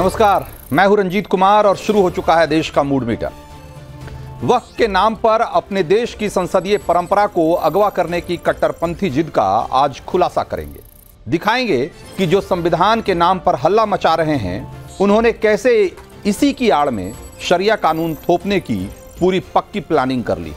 नमस्कार, मैं हूं रंजीत कुमार और शुरू हो चुका है देश का मूड मीटर। वक्फ के नाम पर अपने देश की संसदीय परंपरा को अगवा करने की कट्टरपंथी जिद का आज खुलासा करेंगे। दिखाएंगे कि जो संविधान के नाम पर हल्ला मचा रहे हैं उन्होंने कैसे इसी की आड़ में शरिया कानून थोपने की पूरी पक्की प्लानिंग कर ली।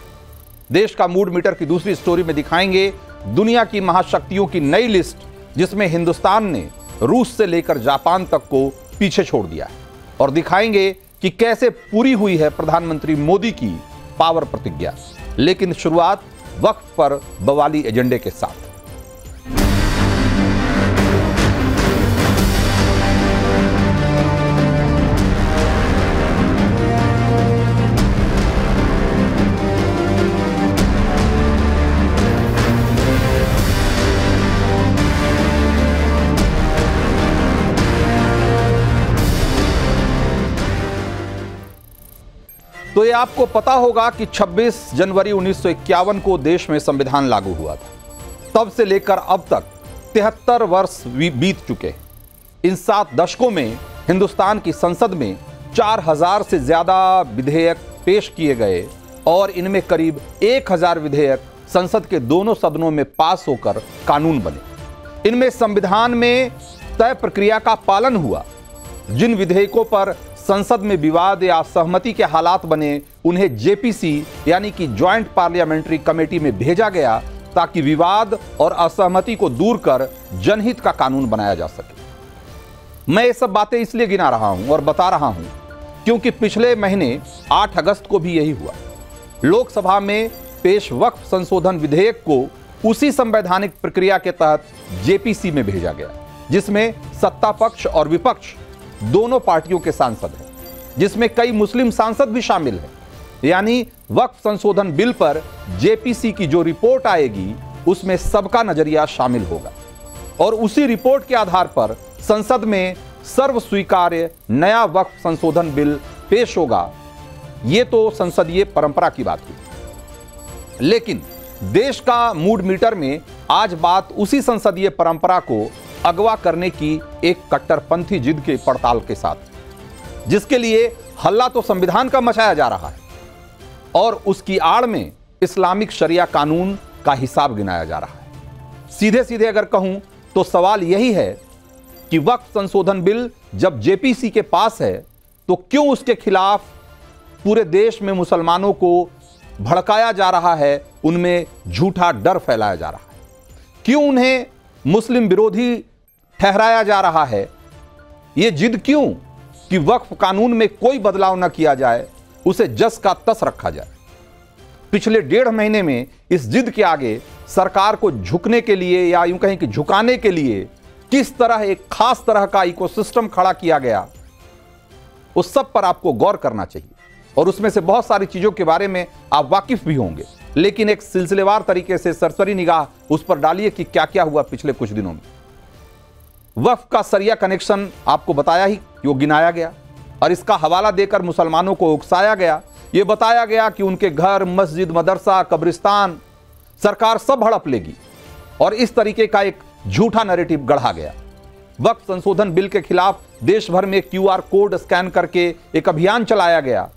देश का मूड मीटर की दूसरी स्टोरी में दिखाएंगे दुनिया की महाशक्तियों की नई लिस्ट जिसमें हिंदुस्तान ने रूस से लेकर जापान तक को पीछे छोड़ दिया है, और दिखाएंगे कि कैसे पूरी हुई है प्रधानमंत्री मोदी की पावर प्रतिज्ञा। लेकिन शुरुआत वक्फ पर बवाली एजेंडे के साथ। तो ये आपको पता होगा कि 26 जनवरी 1951 को देश में संविधान लागू हुआ था। तब से लेकर अब तक 73 वर्ष बीत चुके हैं। इन 7 दशकों में हिंदुस्तान की संसद में 4000 से ज़्यादा विधेयक पेश किए गए और इनमें करीब 1000 विधेयक संसद के दोनों सदनों में पास होकर कानून बने। इनमें संविधान में तय प्रक्रिया का पालन हुआ। जिन विधेयकों पर संसद में विवाद या सहमति के हालात बने उन्हें जेपीसी यानी कि ज्वाइंट पार्लियामेंट्री कमेटी में भेजा गया ताकि विवाद और असहमति को दूर कर जनहित का कानून बनाया जा सके। मैं ये सब बातें इसलिए गिना रहा हूं और बता रहा हूं क्योंकि पिछले महीने 8 अगस्त को भी यही हुआ। लोकसभा में पेश वक्फ संशोधन विधेयक को उसी संवैधानिक प्रक्रिया के तहत जेपीसी में भेजा गया जिसमें सत्ता पक्ष और विपक्ष दोनों पार्टियों के सांसद हैं, जिसमें कई मुस्लिम सांसद भी शामिल हैं। यानी वक्फ संशोधन बिल पर जेपीसी की जो रिपोर्ट आएगी उसमें सबका नजरिया शामिल होगा और उसी रिपोर्ट के आधार पर संसद में सर्वस्वीकार्य नया वक्फ संशोधन बिल पेश होगा। ये तो संसदीय परंपरा की बात हुई, लेकिन देश का मूड मीटर में आज बात उसी संसदीय परंपरा को अगवा करने की एक कट्टरपंथी जिद के पड़ताल के साथ, जिसके लिए हल्ला तो संविधान का मचाया जा रहा है और उसकी आड़ में इस्लामिक शरिया कानून का हिसाब गिनाया जा रहा है। सीधे सीधे अगर कहूं तो सवाल यही है कि वक्फ संशोधन बिल जब जेपीसी के पास है तो क्यों उसके खिलाफ पूरे देश में मुसलमानों को भड़काया जा रहा है, उनमें झूठा डर फैलाया जा रहा है, क्यों उन्हें मुस्लिम विरोधी ठहराया जा रहा है। ये जिद क्यों कि वक्फ कानून में कोई बदलाव न किया जाए, उसे जस का तस रखा जाए। पिछले 1.5 महीने में इस जिद के आगे सरकार को झुकने के लिए या यूं कहें कि झुकाने के लिए किस तरह एक खास तरह का इकोसिस्टम खड़ा किया गया, उस सब पर आपको गौर करना चाहिए और उसमें से बहुत सारी चीज़ों के बारे में आप वाकिफ भी होंगे। लेकिन एक सिलसिलेवार तरीके से सरसरी निगाह उस पर डालिए कि क्या क्या हुआ पिछले कुछ दिनों में। वक्फ का शरिया कनेक्शन आपको बताया ही, वो गिनाया गया और इसका हवाला देकर मुसलमानों को उकसाया गया। ये बताया गया कि उनके घर, मस्जिद, मदरसा, कब्रिस्तान सरकार सब हड़प लेगी और इस तरीके का एक झूठा नैरेटिव गढ़ा गया। वक्फ संशोधन बिल के खिलाफ देश भर में QR कोड स्कैन करके एक अभियान चलाया गया।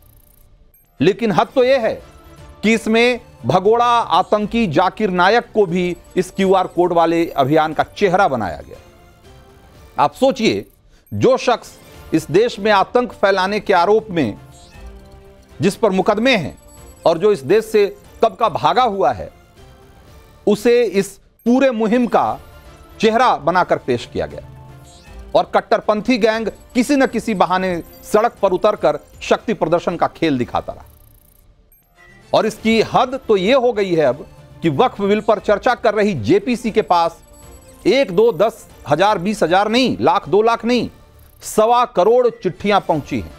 लेकिन हद तो यह है कि इसमें भगोड़ा आतंकी जाकिर नायक को भी इस QR कोड वाले अभियान का चेहरा बनाया गया। आप सोचिए, जो शख्स इस देश में आतंक फैलाने के आरोप में जिस पर मुकदमे हैं और जो इस देश से कब का भागा हुआ है, उसे इस पूरे मुहिम का चेहरा बनाकर पेश किया गया। और कट्टरपंथी गैंग किसी न किसी बहाने सड़क पर उतरकर शक्ति प्रदर्शन का खेल दिखाता रहा और इसकी हद तो यह हो गई है अब कि वक्फ बिल पर चर्चा कर रही जेपीसी के पास 1, 2, 10 हजार, 20 हजार नहीं, 1 लाख, 2 लाख नहीं, 1.25 करोड़ चिट्ठियां पहुंची हैं।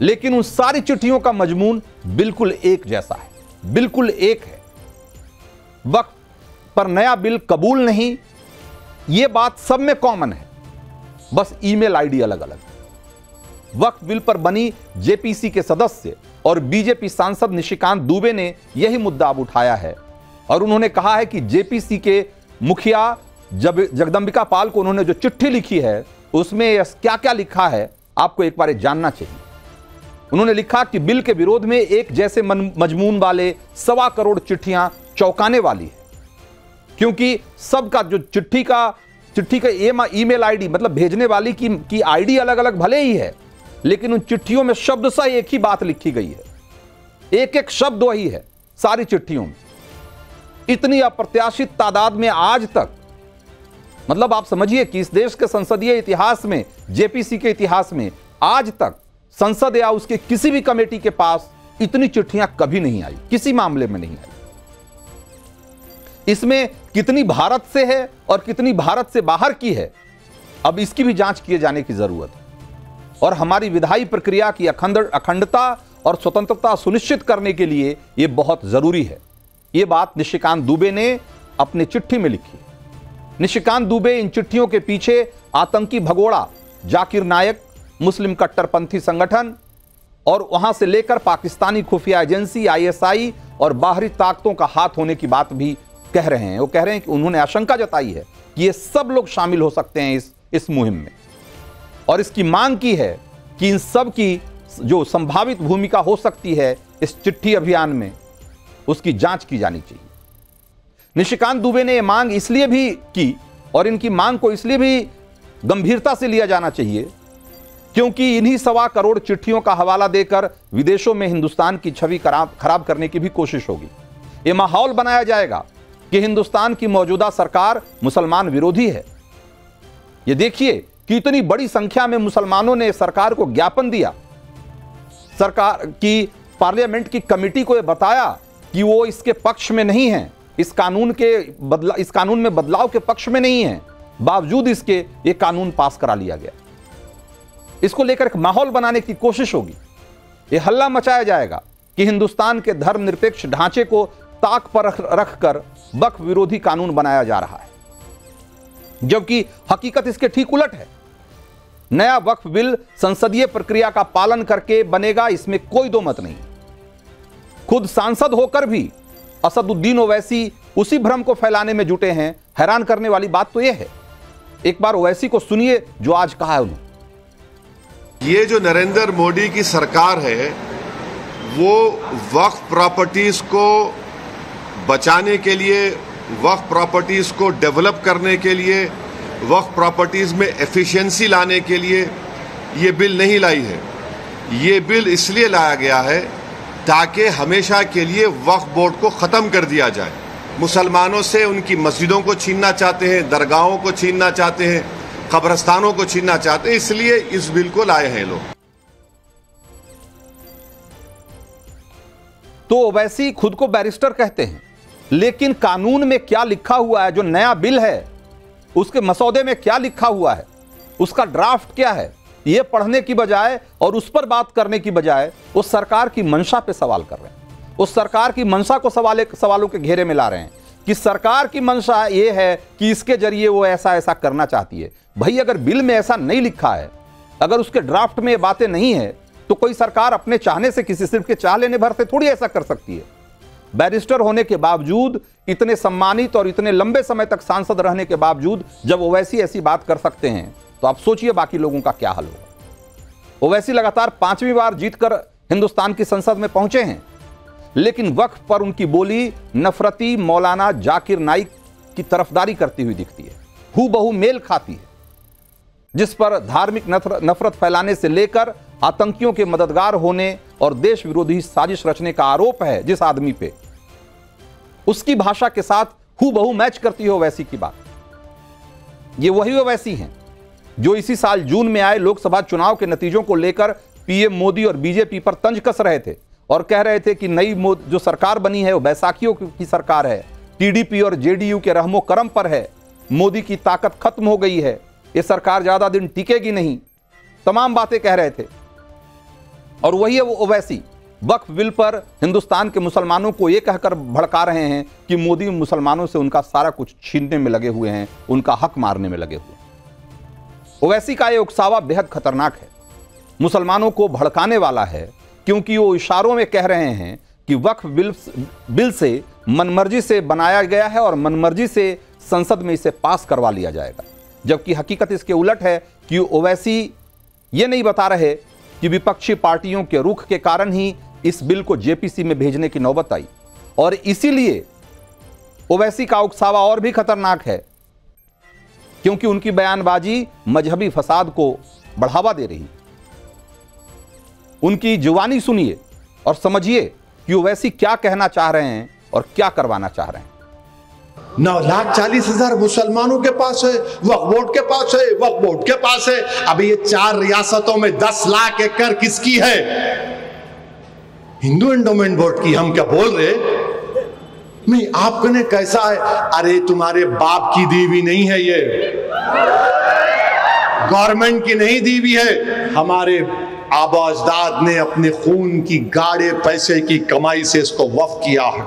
लेकिन उन सारी चिट्ठियों का मजमून बिल्कुल एक जैसा है, बिल्कुल एक है। वक्फ पर नया बिल कबूल नहीं, यह बात सब में कॉमन है, बस email ID अलग अलग है। वक्फ बिल पर बनी जेपीसी के सदस्य और बीजेपी सांसद निशिकांत दुबे ने यही मुद्दा अब उठाया है और उन्होंने कहा है कि जेपीसी के मुखिया जगदंबिका पाल को उन्होंने जो चिट्ठी लिखी है उसमें क्या क्या लिखा है आपको एक बार जानना चाहिए। उन्होंने लिखा कि बिल के विरोध में एक जैसे मजमून वाले 1.25 करोड़ चिट्ठियां चौंकाने वाली है, क्योंकि सबका जो चिट्ठी का ईमेल आईडी मतलब भेजने वाली की आईडी अलग अलग भले ही है, लेकिन उन चिट्ठियों में शब्दशः एक ही बात लिखी गई है, एक एक शब्द वही है सारी चिट्ठियों में। इतनी अप्रत्याशित तादाद में आज तक, मतलब आप समझिए कि इस देश के संसदीय इतिहास में, जेपीसी के इतिहास में आज तक संसद या उसके किसी भी कमेटी के पास इतनी चिट्ठियां कभी नहीं आई, किसी मामले में नहीं आई। इसमें कितनी भारत से है और कितनी भारत से बाहर की है, अब इसकी भी जांच किए जाने की जरूरत है। और हमारी विधायी प्रक्रिया की अखंडता और स्वतंत्रता सुनिश्चित करने के लिए यह बहुत जरूरी है। यह बात निशिकांत दुबे ने अपनी चिट्ठी में लिखी। निशिकांत दुबे इन चिट्ठियों के पीछे आतंकी भगोड़ा, जाकिर नायक, मुस्लिम कट्टरपंथी संगठन और वहां से लेकर पाकिस्तानी खुफिया एजेंसी आईएसआई और बाहरी ताकतों का हाथ होने की बात भी कह रहे हैं। वो कह रहे हैं कि उन्होंने आशंका जताई है कि ये सब लोग शामिल हो सकते हैं इस मुहिम में, और इसकी मांग की है कि इन सब की जो संभावित भूमिका हो सकती है इस चिट्ठी अभियान में, उसकी जांच की जानी चाहिए। निशिकांत दुबे ने यह मांग इसलिए भी की और इनकी मांग को इसलिए भी गंभीरता से लिया जाना चाहिए क्योंकि इन्हीं 1.25 करोड़ चिट्ठियों का हवाला देकर विदेशों में हिंदुस्तान की छवि खराब करने की भी कोशिश होगी। ये माहौल बनाया जाएगा कि हिंदुस्तान की मौजूदा सरकार मुसलमान विरोधी है। ये देखिए कि इतनी बड़ी संख्या में मुसलमानों ने सरकार को ज्ञापन दिया, सरकार की पार्लियामेंट की कमेटी को यह बताया कि वो इसके पक्ष में नहीं है, इस कानून में बदलाव के पक्ष में नहीं है, बावजूद इसके ये कानून पास करा लिया गया। इसको लेकर एक माहौल बनाने की कोशिश होगी। ये हल्ला मचाया जाएगा कि हिंदुस्तान के धर्मनिरपेक्ष ढांचे को ताक पर रखकर वक्फ विरोधी कानून बनाया जा रहा है, जबकि हकीकत इसके ठीक उलट है। नया वक्फ बिल संसदीय प्रक्रिया का पालन करके बनेगा, इसमें कोई दो मत नहीं। खुद सांसद होकर भी असदुद्दीन ओवैसी उसी भ्रम को फैलाने में जुटे हैं। हैरान करने वाली बात तो यह है, एक बार ओवैसी को सुनिए जो आज कहा है उन्होंने। ये जो नरेंद्र मोदी की सरकार है वो वक्फ प्रॉपर्टीज को बचाने के लिए, वक्फ प्रॉपर्टीज को डेवलप करने के लिए, वक्फ प्रॉपर्टीज में एफिशिएंसी लाने के लिए ये बिल नहीं लाई है। ये बिल इसलिए लाया गया है ताकि हमेशा के लिए वक्फ बोर्ड को ख़त्म कर दिया जाए। मुसलमानों से उनकी मस्जिदों को छीनना चाहते हैं, दरगाहों को छीनना चाहते हैं, कब्रिस्तानों को छीनना चाहते हैं, इसलिए इस बिल को लाए हैं लोग। तो ओवैसी खुद को बैरिस्टर कहते हैं, लेकिन कानून में क्या लिखा हुआ है, जो नया बिल है उसके मसौदे में क्या लिखा हुआ है, उसका ड्राफ्ट क्या है, यह पढ़ने की बजाय और उस पर बात करने की बजाय उस सरकार की मंशा पे सवाल कर रहे हैं, उस सरकार की मंशा को सवालों के घेरे में ला रहे हैं कि सरकार की मंशा ये है कि इसके जरिए वो ऐसा ऐसा करना चाहती है। भाई, अगर बिल में ऐसा नहीं लिखा है, अगर उसके ड्राफ्ट में बातें नहीं है, तो कोई सरकार अपने चाहने से, किसी सिर्फ के चाह लेने भर से थोड़ी ऐसा कर सकती है। बैरिस्टर होने के बावजूद, इतने सम्मानित और इतने लंबे समय तक सांसद रहने के बावजूद जब ओवैसी ऐसी बात कर सकते हैं, तो आप सोचिए बाकी लोगों का क्या हाल होगा। ओवैसी लगातार 5वीं बार जीतकर हिंदुस्तान की संसद में पहुंचे हैं, लेकिन वक्फ पर उनकी बोली नफरती मौलाना जाकिर नाइक की तरफदारी करती हुई दिखती है, हूबहू मेल खाती है, जिस पर धार्मिक नफरत फैलाने से लेकर आतंकियों के मददगार होने और देश विरोधी साजिश रचने का आरोप है जिस आदमी पे, उसकी भाषा के साथ हूबहू मैच करती हो वैसी की बात। ये वही वैसी हैं जो इसी साल जून में आए लोकसभा चुनाव के नतीजों को लेकर पीएम मोदी और बीजेपी पर तंज कस रहे थे और कह रहे थे कि नई जो सरकार बनी है वो बैसाखियों की सरकार है, टीडीपी और जेडीयू के रहमो करम पर है, मोदी की ताकत खत्म हो गई है, ये सरकार ज्यादा दिन टिकेगी नहीं, तमाम बातें कह रहे थे। और वही है वो ओवैसी, वक्फ बिल पर हिंदुस्तान के मुसलमानों को ये कहकर भड़का रहे हैं कि मोदी मुसलमानों से उनका सारा कुछ छीनने में लगे हुए हैं, उनका हक मारने में लगे हुए हैं। ओवैसी का ये उकसावा बेहद खतरनाक है, मुसलमानों को भड़काने वाला है, क्योंकि वो इशारों में कह रहे हैं कि वक्फ बिल से मनमर्जी से बनाया गया है और मनमर्जी से संसद में इसे पास करवा लिया जाएगा, जबकि हकीकत इसके उलट है कि कि ओवैसी ये नहीं बता रहे कि विपक्षी पार्टियों के रुख के कारण ही इस बिल को जेपीसी में भेजने की नौबत आई, और इसीलिए ओवैसी का उकसावा और भी खतरनाक है क्योंकि उनकी बयानबाजी मजहबी फसाद को बढ़ावा दे रही। उनकी जुबानी सुनिए और समझिए कि ओवैसी क्या कहना चाह रहे हैं और क्या करवाना चाह रहे हैं। 9,40,000 मुसलमानों के पास है, वक्फ बोर्ड के पास है, वक्फ बोर्ड के पास है। अभी ये 4 रियासतों में 10 लाख एकड़ किसकी है? हिंदू एंडोमेंट बोर्ड की। हम क्या बोल रहे नहीं, आपने कैसा है? अरे तुम्हारे बाप की दी हुई नहीं है, ये गवर्नमेंट की नहीं दी हुई है, हमारे आबाजदाद ने अपने खून की गाढ़े पैसे की कमाई से इसको वक्फ किया है।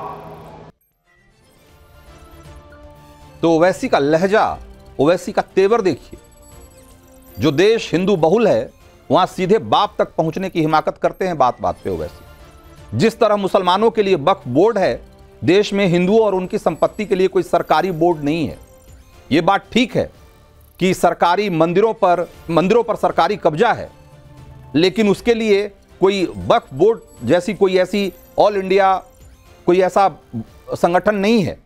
तो ओवैसी का लहजा, ओवैसी का तेवर देखिए। जो देश हिंदू बहुल है वहां सीधे बाप तक पहुंचने की हिमाकत करते हैं बात बात पे ओवैसी। जिस तरह मुसलमानों के लिए वक्फ बोर्ड है, देश में हिंदुओं और उनकी संपत्ति के लिए कोई सरकारी बोर्ड नहीं है। ये बात ठीक है कि सरकारी मंदिरों पर सरकारी कब्जा है, लेकिन उसके लिए कोई वक्फ बोर्ड जैसी कोई ऐसी ऑल इंडिया कोई ऐसा संगठन नहीं है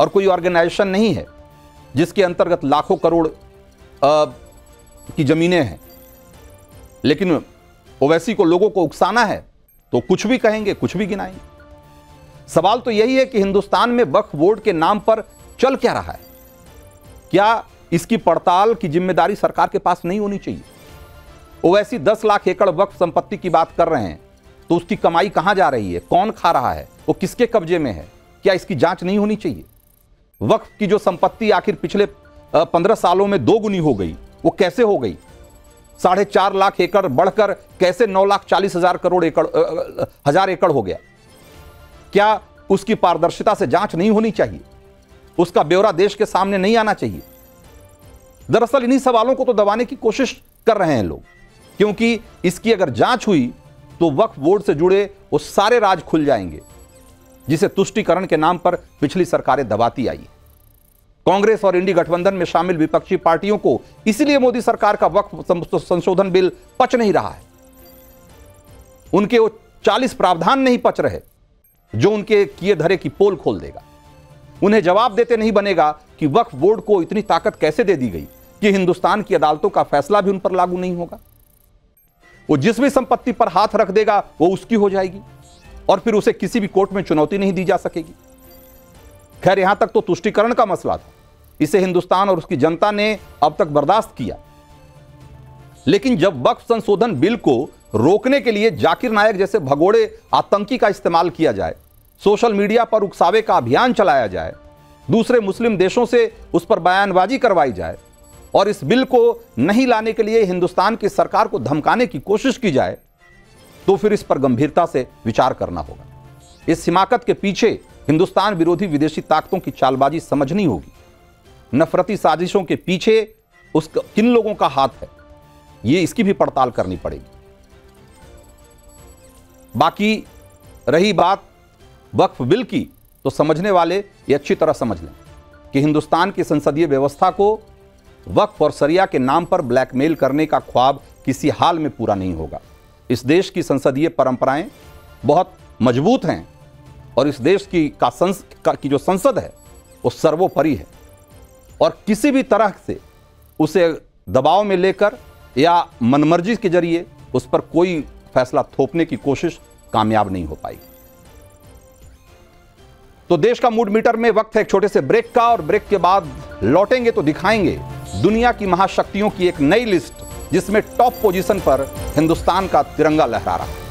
और कोई ऑर्गेनाइजेशन नहीं है जिसके अंतर्गत लाखों करोड़ की ज़मीनें हैं। लेकिन ओवैसी को लोगों को उकसाना है तो कुछ भी कहेंगे, कुछ भी गिनाएंगे। सवाल तो यही है कि हिंदुस्तान में वक्फ बोर्ड के नाम पर चल क्या रहा है? क्या इसकी पड़ताल की जिम्मेदारी सरकार के पास नहीं होनी चाहिए? ओवैसी 10 लाख एकड़ वक्फ संपत्ति की बात कर रहे हैं, तो उसकी कमाई कहां जा रही है, कौन खा रहा है, वो किसके कब्जे में है, क्या इसकी जांच नहीं होनी चाहिए? वक्फ की जो संपत्ति आखिर पिछले 15 सालों में 2 गुनी हो गई, वो कैसे हो गई? 4.5 लाख एकड़ बढ़कर कैसे 9,40,000 करोड़ एकड़ हो गया? क्या उसकी पारदर्शिता से जांच नहीं होनी चाहिए? उसका ब्यौरा देश के सामने नहीं आना चाहिए? दरअसल इन्हीं सवालों को तो दबाने की कोशिश कर रहे हैं लोग, क्योंकि इसकी अगर जांच हुई तो वक्फ बोर्ड से जुड़े वो सारे राज खुल जाएंगे जिसे तुष्टीकरण के नाम पर पिछली सरकारें दबाती आई। कांग्रेस और इंडी गठबंधन में शामिल विपक्षी पार्टियों को इसलिए मोदी सरकार का वक्फ संशोधन बिल पच नहीं रहा है, उनके वो 40 प्रावधान नहीं पच रहे जो उनके किए धरे की पोल खोल देगा। उन्हें जवाब देते नहीं बनेगा कि वक्फ बोर्ड को इतनी ताकत कैसे दे दी गई कि हिंदुस्तान की अदालतों का फैसला भी उन पर लागू नहीं होगा। वो जिस भी संपत्ति पर हाथ रख देगा वो उसकी हो जाएगी और फिर उसे किसी भी कोर्ट में चुनौती नहीं दी जा सकेगी। खैर, यहां तक तो तुष्टीकरण का मसला था, इसे हिंदुस्तान और उसकी जनता ने अब तक बर्दाश्त किया। लेकिन जब वक्फ संशोधन बिल को रोकने के लिए जाकिर नायक जैसे भगोड़े आतंकी का इस्तेमाल किया जाए, सोशल मीडिया पर उकसावे का अभियान चलाया जाए, दूसरे मुस्लिम देशों से उस पर बयानबाजी करवाई जाए और इस बिल को नहीं लाने के लिए हिंदुस्तान की सरकार को धमकाने की कोशिश की जाए, तो फिर इस पर गंभीरता से विचार करना होगा। इस हिमाकत के पीछे हिंदुस्तान विरोधी विदेशी ताकतों की चालबाजी समझनी होगी। नफरती साजिशों के पीछे उस किन लोगों का हाथ है, ये इसकी भी पड़ताल करनी पड़ेगी। बाकी रही बात वक्फ बिल की, तो समझने वाले ये अच्छी तरह समझ लें कि हिंदुस्तान की संसदीय व्यवस्था को वक्फ और शरिया के नाम पर ब्लैकमेल करने का ख्वाब किसी हाल में पूरा नहीं होगा। इस देश की संसदीय परंपराएं बहुत मजबूत हैं और इस देश की जो संसद है वो सर्वोपरि है, और किसी भी तरह से उसे दबाव में लेकर या मनमर्जी के जरिए उस पर कोई फैसला थोपने की कोशिश कामयाब नहीं हो पाएगी। तो देश का मूड मीटर में वक्त है एक छोटे से ब्रेक का, और ब्रेक के बाद लौटेंगे तो दिखाएंगे दुनिया की महाशक्तियों की एक नई लिस्ट जिसमें टॉप पोजीशन पर हिंदुस्तान का तिरंगा लहरा रहा है।